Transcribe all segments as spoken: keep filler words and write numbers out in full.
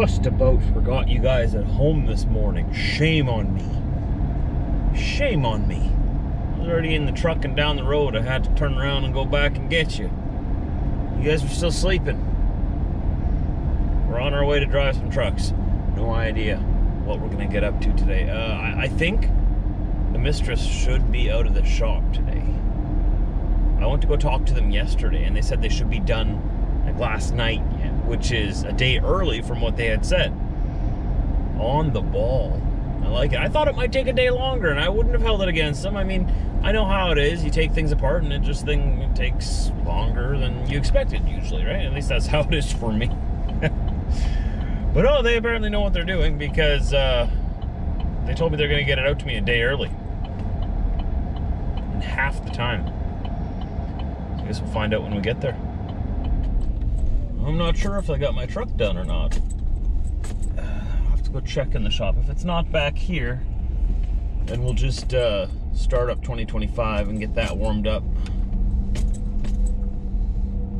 just about forgot you guys at home this morning. Shame on me. Shame on me. I was already in the truck and down the road. I had to turn around and go back and get you. You guys were still sleeping. We're on our way to drive some trucks. No idea what we're gonna get up to today. Uh, I, I think the mistress should be out of the shop today. I went to go talk to them yesterday, and they said they should be done like last night, which is a day early from what they had said. On the ball. I like it. I thought it might take a day longer, and I wouldn't have held it against them. I mean, I know how it is. You take things apart, and it just thing it takes longer than you expected usually, right? At least that's how it is for me. But oh, they apparently know what they're doing, because uh, they told me they're going to get it out to me a day early. And half the time. I guess we'll find out when we get there. I'm not sure if I got my truck done or not. Uh, I'll have to go check in the shop. If it's not back here, then we'll just uh, start up twenty twenty-five and get that warmed up.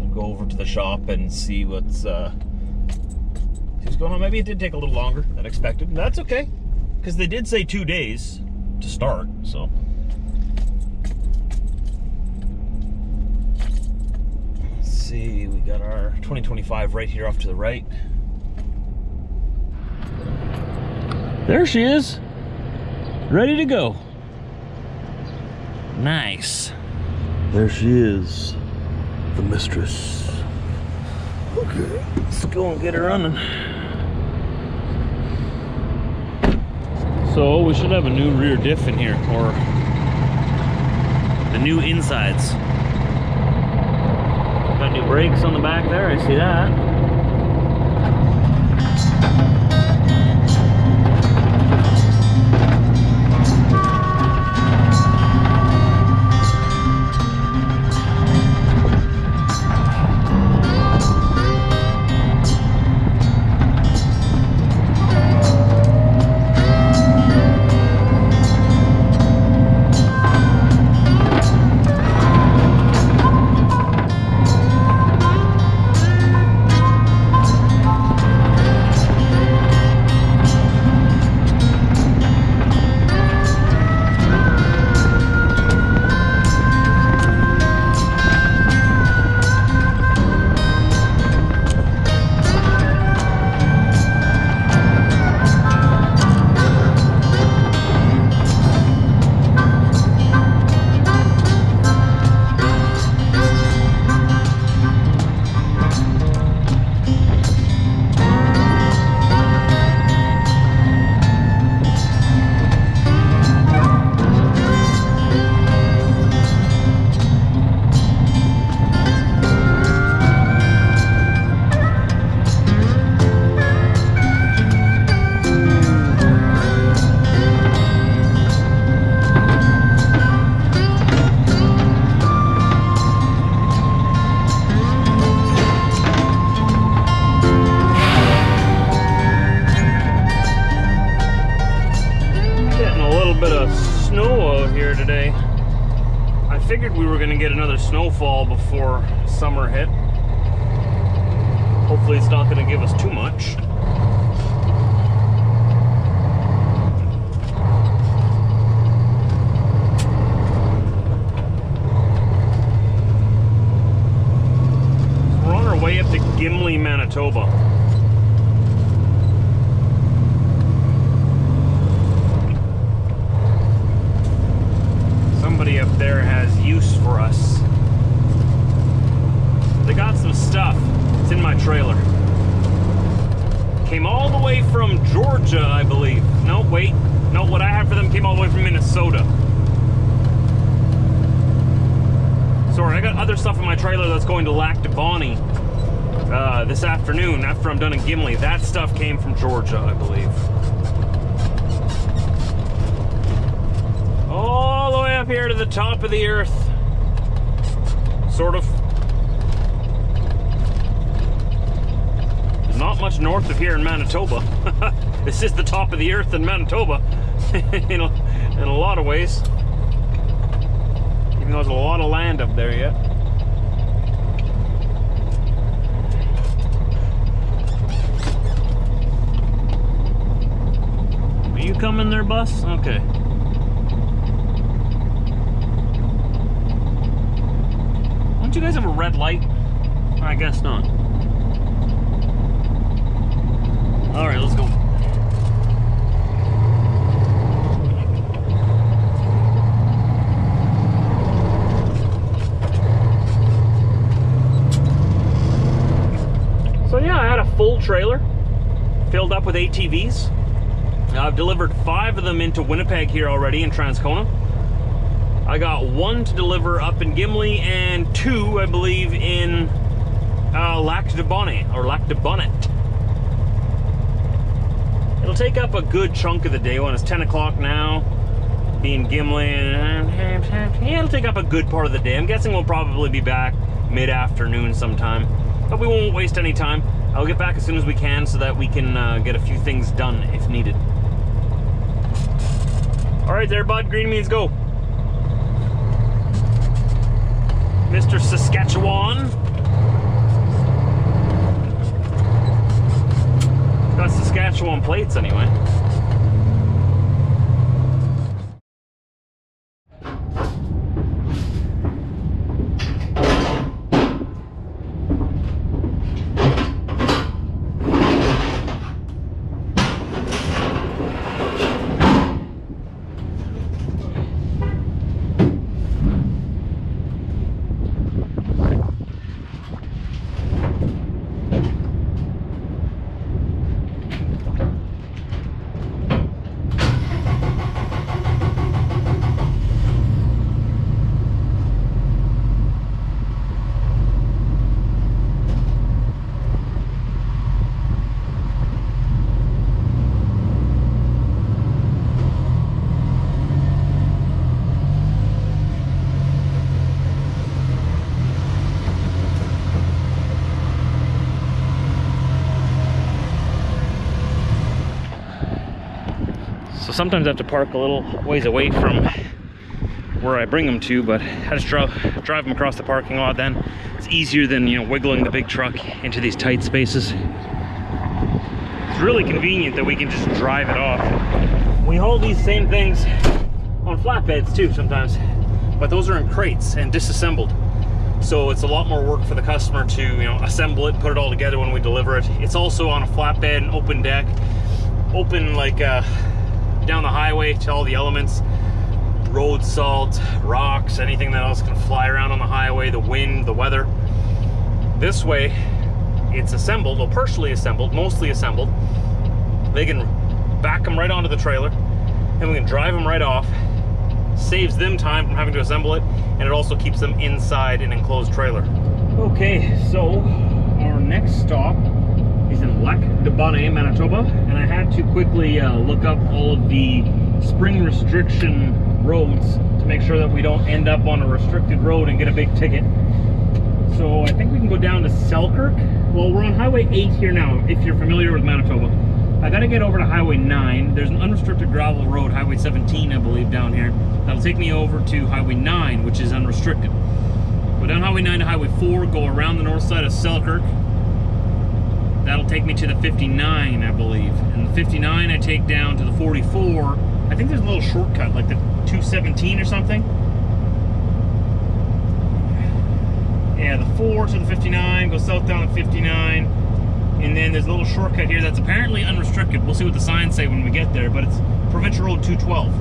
I'll go over to the shop and see what's, uh, see what's going on. Maybe it did take a little longer than expected, and that's okay, because they did say two days to start, so. See, we got our twenty twenty-five right here off to the right. There she is, ready to go. Nice. There she is, the mistress. Okay, let's go and get her running. So we should have a new rear diff in here, or the new insides. Got new brakes on the back there, I see that. Snowfall before summer hit. Hopefully it's not going to give us too much. We're on our way up to Gimli, Manitoba. Somebody up there has use for us. They got some stuff. It's in my trailer. Came all the way from Georgia, I believe. No, wait. No, what I had for them came all the way from Minnesota. Sorry, I got other stuff in my trailer that's going to Lac du Bonnet uh, this afternoon after I'm done in Gimli. That stuff came from Georgia, I believe. All the way up here to the top of the earth. Sort of. Not much north of here in Manitoba. This is the top of the earth in Manitoba, you know, in a lot of ways. Even though there's a lot of land up there yet. you coming there, bus? Okay. Don't you guys have a red light? I guess not. All right, let's go. So yeah, I had a full trailer filled up with A T Vs. I've delivered five of them into Winnipeg here already in Transcona. I got one to deliver up in Gimli and two, I believe, in uh, Lac du Bonnet or Lac du Bonnet. It'll take up a good chunk of the day when it's ten o'clock now, being Gimli, and yeah, it'll take up a good part of the day. I'm guessing we'll probably be back mid-afternoon sometime, but we won't waste any time. I'll get back as soon as we can so that we can uh, get a few things done if needed. All right there, bud, green means go. Mister Saskatchewan. Got Saskatchewan plates anyway. Sometimes I have to park a little ways away from where I bring them to, but I just drive, drive them across the parking lot then. It's easier than, you know, wiggling the big truck into these tight spaces. It's really convenient that we can just drive it off. We haul these same things on flatbeds too sometimes, but those are in crates and disassembled. So it's a lot more work for the customer to, you know, assemble it, put it all together when we deliver it. It's also on a flatbed, an open deck, open like a down the highway to all the elements, road salt, rocks, anything that else can fly around on the highway, the wind, the weather. This way, it's assembled, well, partially assembled, mostly assembled. They can back them right onto the trailer and we can drive them right off. Saves them time from having to assemble it, and it also keeps them inside an enclosed trailer. Okay, so our next stop, in Lac du Bonnet, Manitoba, and I had to quickly uh, look up all of the spring restriction roads to make sure that we don't end up on a restricted road and get a big ticket. So I think we can go down to Selkirk. Well, we're on Highway eight here now, if you're familiar with Manitoba. I gotta get over to Highway nine. There's an unrestricted gravel road, Highway seventeen, I believe, down here. That'll take me over to Highway nine, which is unrestricted. Go down Highway nine to Highway four, go around the north side of Selkirk. That'll take me to the fifty-nine, I believe. And the fifty-nine I take down to the forty-four. I think there's a little shortcut, like the two seventeen or something. Yeah, the four to the fifty-nine, go south down the fifty-nine. And then there's a little shortcut here that's apparently unrestricted. We'll see what the signs say when we get there, but it's Provincial Road two twelve.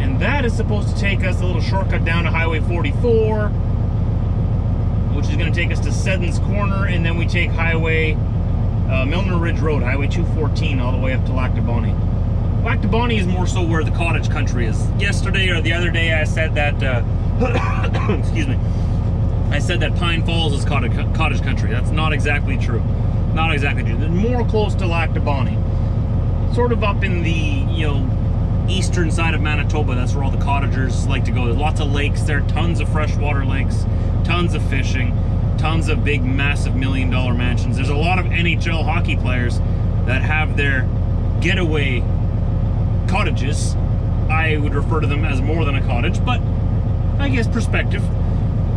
And that is supposed to take us a little shortcut down to Highway forty-four, which is going to take us to Seddon's Corner, and then we take Highway uh, Milner Ridge Road, Highway two fourteen, all the way up to Lac du Bonnet. Lac du Bonnet is more so where the cottage country is. Yesterday or the other day, I said that uh, excuse me, I said that Pine Falls is cottage cottage country. That's not exactly true. Not exactly true. They're more close to Lac du Bonnet, sort of up in the, you know, eastern side of Manitoba. That's where all the cottagers like to go. There's lots of lakes there, tons of freshwater lakes. Tons of fishing, tons of big, massive million dollar mansions. There's a lot of N H L hockey players that have their getaway cottages. I would refer to them as more than a cottage, but I guess perspective.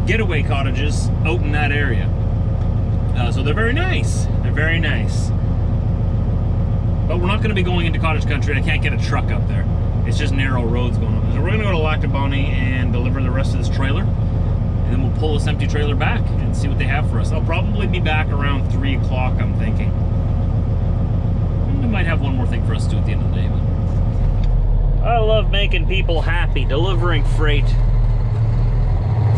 Getaway cottages out in that area. Uh, so they're very nice. They're very nice. But we're not going to be going into cottage country, and I can't get a truck up there. It's just narrow roads going up. So we're going to go to Lac du Bonnet and deliver the rest of this trailer, and then we'll pull this empty trailer back and see what they have for us. I'll probably be back around three o'clock, I'm thinking. And I might have one more thing for us to do at the end of the day. But I love making people happy, delivering freight.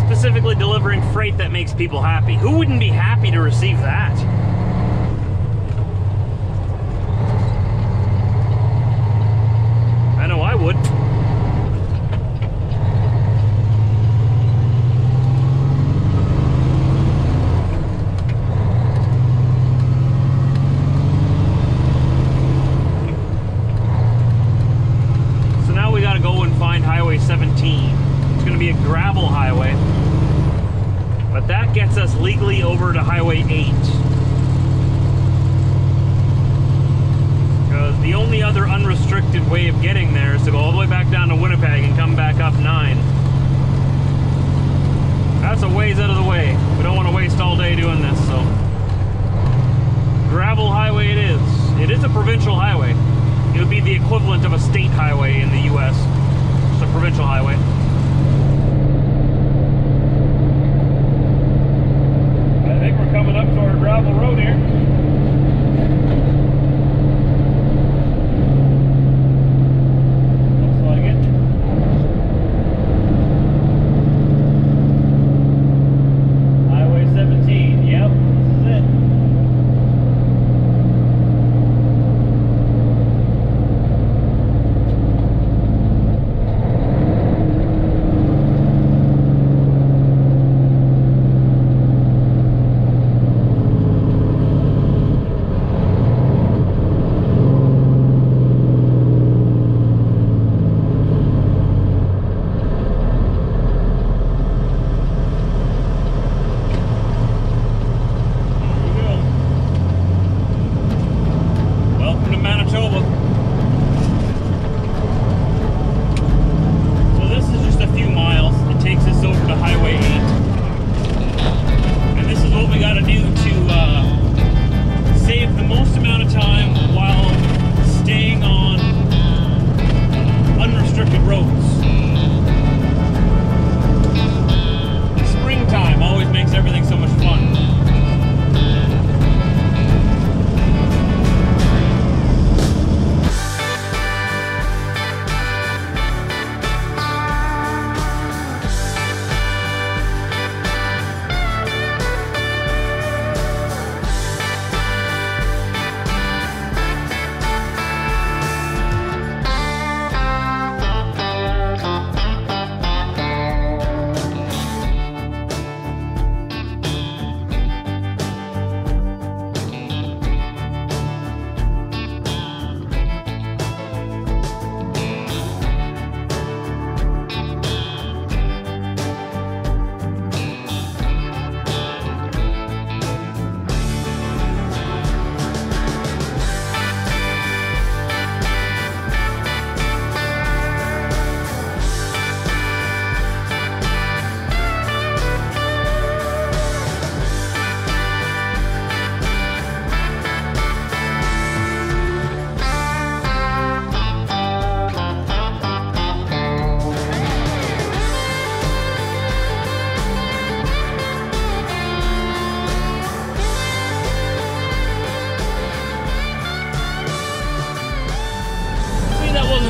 Specifically delivering freight that makes people happy. Who wouldn't be happy to receive that? I know I would. So now we gotta go and find Highway seventeen. It's gonna be a gravel highway. But that gets us legally over to Highway eight. Because the only other unrestricted way of getting there is to go all the way back down to Winnipeg and come back up nine. That's a ways out of the way. We don't want to waste all day doing this, so. Gravel highway it is. It is a provincial highway. It would be the equivalent of a state highway in the U S. It's a provincial highway. Coming up to our gravel road here. Looks like it. Highway seventeen, yep, this is it.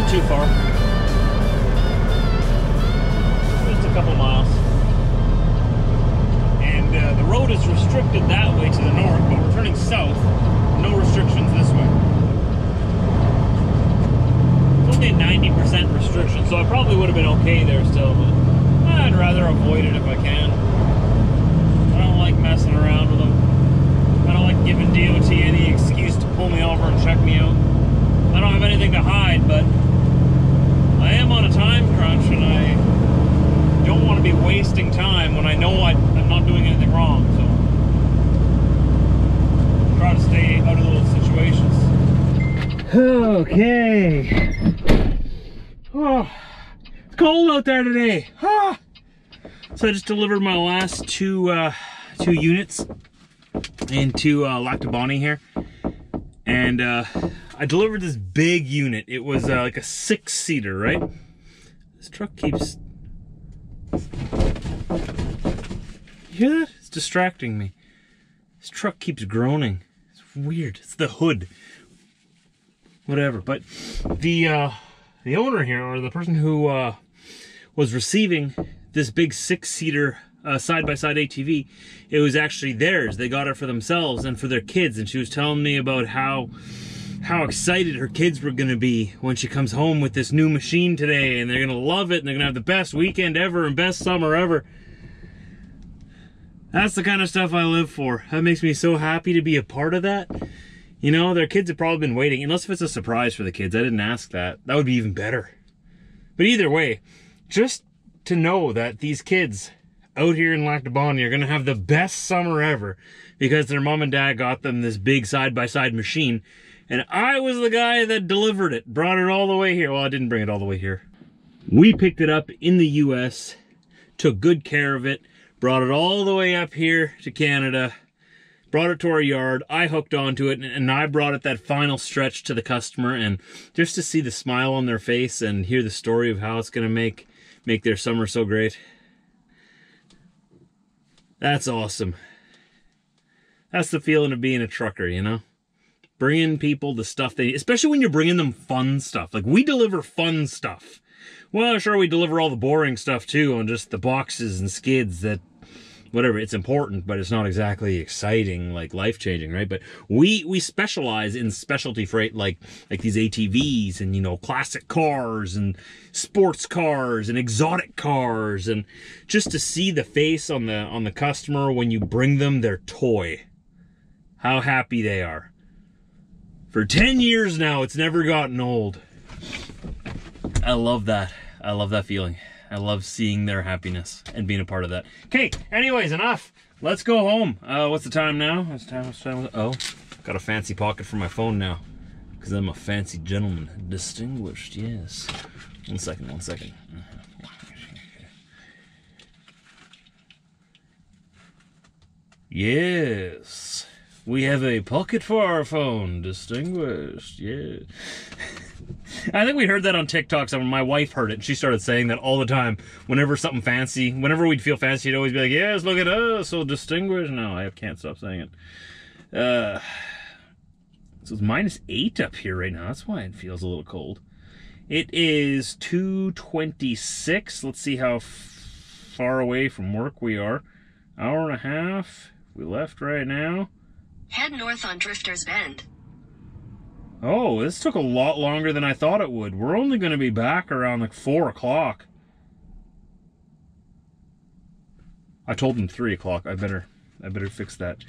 Too far. Just a couple miles. And uh, the road is restricted that way to the north, but we're turning south. No restrictions this way. It's only a ninety percent restriction, so I probably would have been okay there still, but I'd rather avoid it if I can. I don't like messing around with them. I don't like giving D O T any excuse to pull me over and check me out. I don't have anything to hide, but I am on a time crunch, and I don't want to be wasting time when I know I, I'm not doing anything wrong, so try to stay out of those situations. Okay. Oh, it's cold out there today. Ah. So I just delivered my last two, uh, two units into uh, Lac du Bonnet here. and uh, I delivered this big unit. It was uh, like a six-seater, right? This truck keeps... You hear that? It's distracting me. This truck keeps groaning. It's weird. It's the hood. Whatever. But the uh, the owner here, or the person who uh, was receiving this big six-seater uh, side-by-side A T V, it was actually theirs. They got it for themselves and for their kids. And she was telling me about how how excited her kids were going to be when she comes home with this new machine today, and they're going to love it, and they're going to have the best weekend ever and best summer ever. That's the kind of stuff I live for. That makes me so happy to be a part of that. You know, their kids have probably been waiting, unless if it's a surprise for the kids. I didn't ask that. That would be even better. But either way, just to know that these kids out here in Lac du Bonnet are going to have the best summer ever because their mom and dad got them this big side-by-side machine, and I was the guy that delivered it, brought it all the way here. Well, I didn't bring it all the way here. We picked it up in the U S, took good care of it, brought it all the way up here to Canada, brought it to our yard, I hooked onto it, and I brought it that final stretch to the customer, and just to see the smile on their face and hear the story of how it's gonna make, make their summer so great. That's awesome. That's the feeling of being a trucker, you know? Bringing people the stuff they, especially when you're bringing them fun stuff. Like, we deliver fun stuff. Well, sure, we deliver all the boring stuff too, on just the boxes and skids that, whatever, it's important, but it's not exactly exciting, like life-changing, right? But we we specialize in specialty freight, like like these A T Vs and, you know, classic cars and sports cars and exotic cars, and just to see the face on the on the customer when you bring them their toy, how happy they are. For ten years now, it's never gotten old. I love that. I love that feeling. I love seeing their happiness and being a part of that. Okay, anyways, enough. Let's go home. Uh, what's the time now? What's the time? What's the time? Oh, got a fancy pocket for my phone now because I'm a fancy gentleman. Distinguished, yes. One second, one second. Yes. We have a pocket for our phone. Distinguished, yeah. I think we heard that on TikTok. So my wife heard it, and she started saying that all the time. Whenever something fancy, whenever we'd feel fancy, she'd always be like, yes, look at us, so distinguished. No, I can't stop saying it. Uh, so it's minus eight up here right now. That's why it feels a little cold. It is two twenty-six. Let's see how far away from work we are. Hour and a half. We left right now. Head north on Drifter's Bend. Oh, this took a lot longer than I thought it would. We're only going to be back around like four o'clock. I told them three o'clock. I better, I better fix that.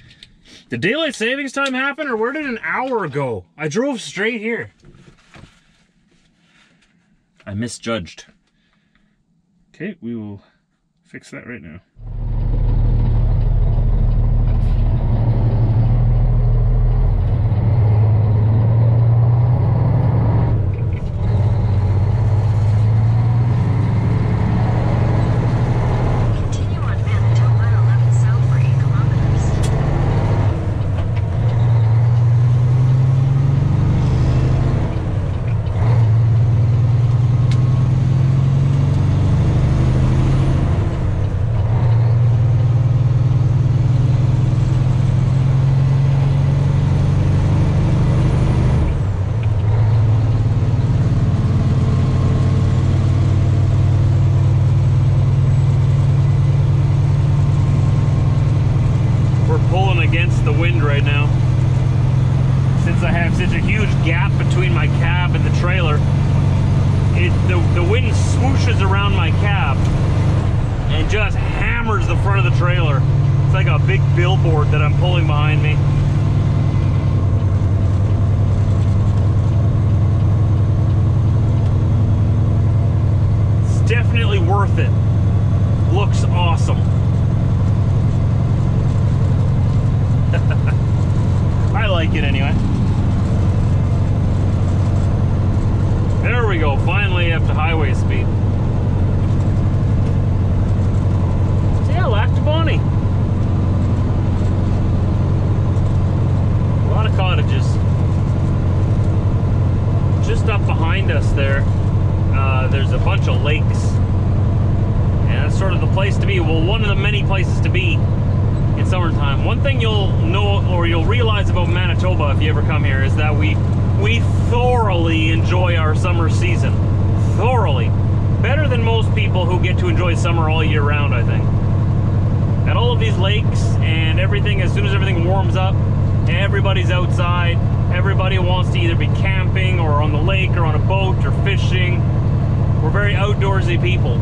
Did daylight savings time happen, or where did an hour go? I drove straight here. I misjudged. Okay, we will fix that right now. A lot of cottages. behind us there, uh, there's a bunch of lakes. And that's sort of the place to be. Well, one of the many places to be in summertime. One thing you'll know or you'll realize about Manitoba if you ever come here is that we we thoroughly enjoy our summer season. Thoroughly. Better than most people who get to enjoy summer all year round, I think. At all of these lakes and everything, as soon as everything warms up, everybody's outside. Everybody wants to either be camping or on the lake or on a boat or fishing. We're very outdoorsy people.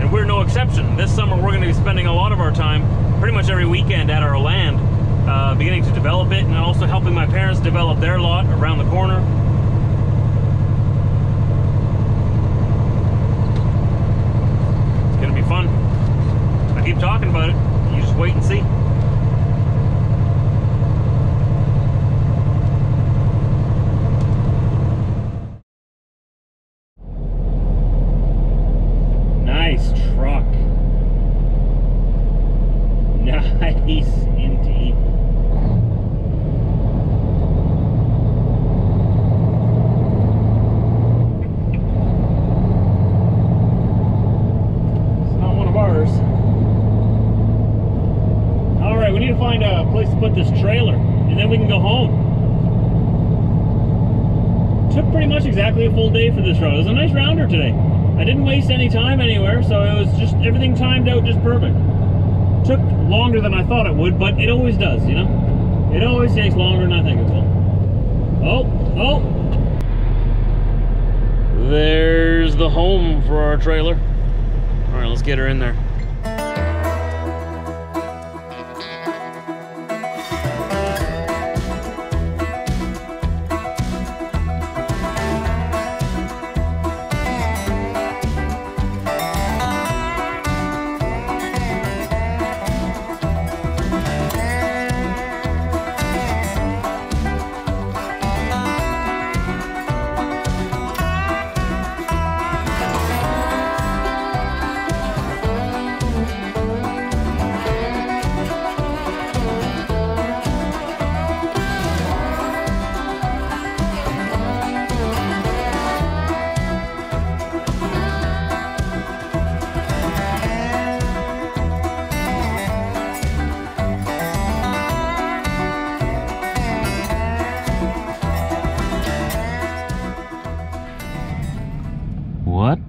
And we're no exception. This summer we're going to be spending a lot of our time, pretty much every weekend, at our land, uh, beginning to develop it, and also helping my parents develop their lot around the corner. It's going to be fun. I keep talking about it. You just wait and see. Exactly a full day for this road. It was a nice rounder today. I didn't waste any time anywhere, so it was just everything timed out just perfect. Took longer than I thought it would, but it always does, you know? It always takes longer than I think it will. Oh, oh! There's the home for our trailer. All right, let's get her in there.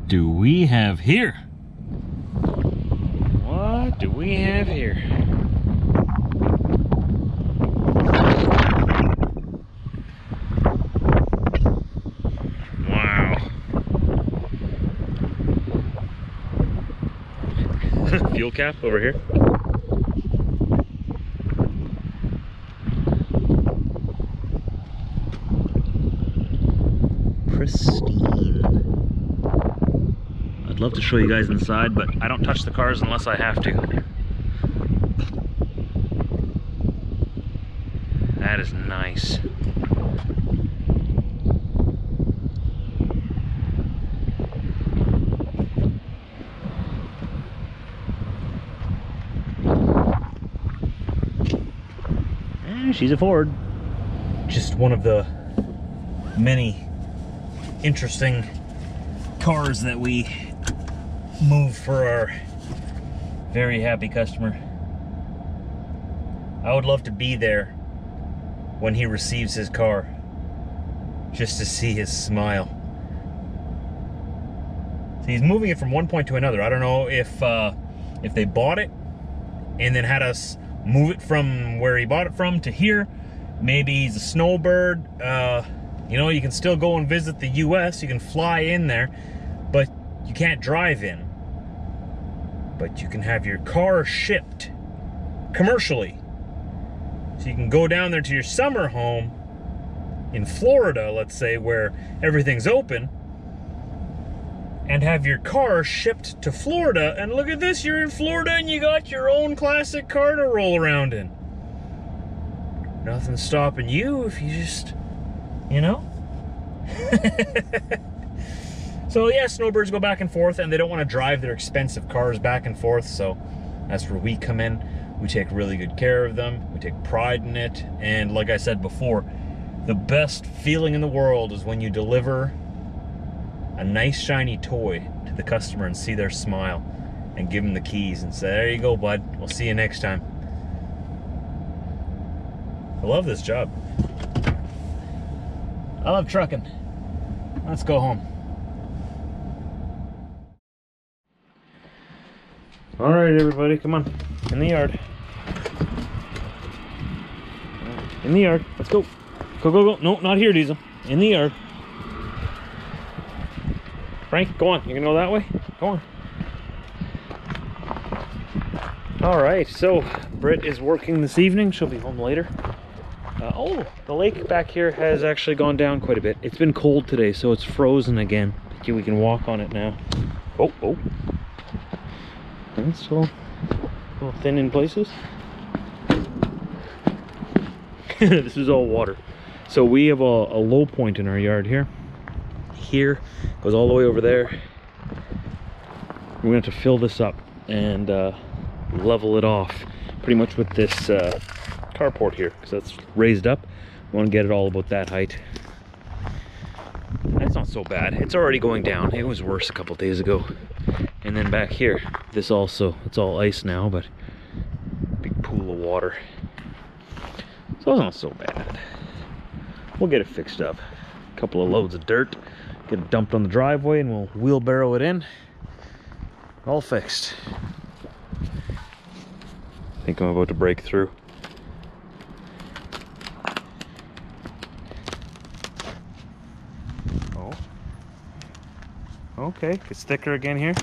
Do we have here? What do we have here? Wow. Fuel cap over here. Pristine. I'd love to show you guys inside, but I don't touch the cars unless I have to. That is nice. And she's a Ford. Just one of the many interesting cars that we move for our very happy customer. I would love to be there when he receives his car, just to see his smile. So he's moving it from one point to another. I don't know if uh, if they bought it and then had us move it from where he bought it from to here. Maybe he's a snowbird. Uh, you know, you can still go and visit the U S. You can fly in there, but you can't drive in, but you can have your car shipped commercially. So you can go down there to your summer home in Florida, let's say, where everything's open, and have your car shipped to Florida. And look at this, you're in Florida and you got your own classic car to roll around in. Nothing's stopping you if you just, you know? So yeah, snowbirds go back and forth, and they don't want to drive their expensive cars back and forth, so that's where we come in. We take really good care of them, we take pride in it, and like I said before, The best feeling in the world is when you deliver a nice shiny toy to the customer and see their smile and give them the keys and say, there you go, bud, we'll see you next time. I love this job. I love trucking. Let's go home. All right, everybody, come on. In the yard. In the yard. Let's go. Go, go, go. No, not here, Diesel. In the yard. Frank, go on. You can go that way? Go on. All right, so Britt is working this evening. She'll be home later. Uh, oh, the lake back here has actually gone down quite a bit. It's been cold today, so it's frozen again. Okay, we can walk on it now. Oh, oh. It's a little, a little thin in places. This is all water. So we have a, a low point in our yard here. Here, goes all the way over there. We're going to have to fill this up and uh, level it off pretty much with this uh, carport here, because that's raised up. We want to get it all about that height. That's not so bad. It's already going down. It was worse a couple days ago. And then back here, this also, it's all ice now, but big pool of water. So it's not so bad. We'll get it fixed up. A couple of loads of dirt, get it dumped on the driveway, and we'll wheelbarrow it in. All fixed. I think I'm about to break through. Okay, it's thicker again here.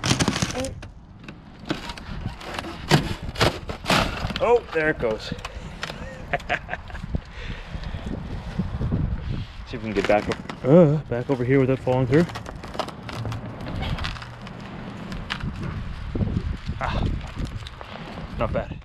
Oh, there it goes. See if we can get back up, uh, back over here without falling through. Ah, not bad.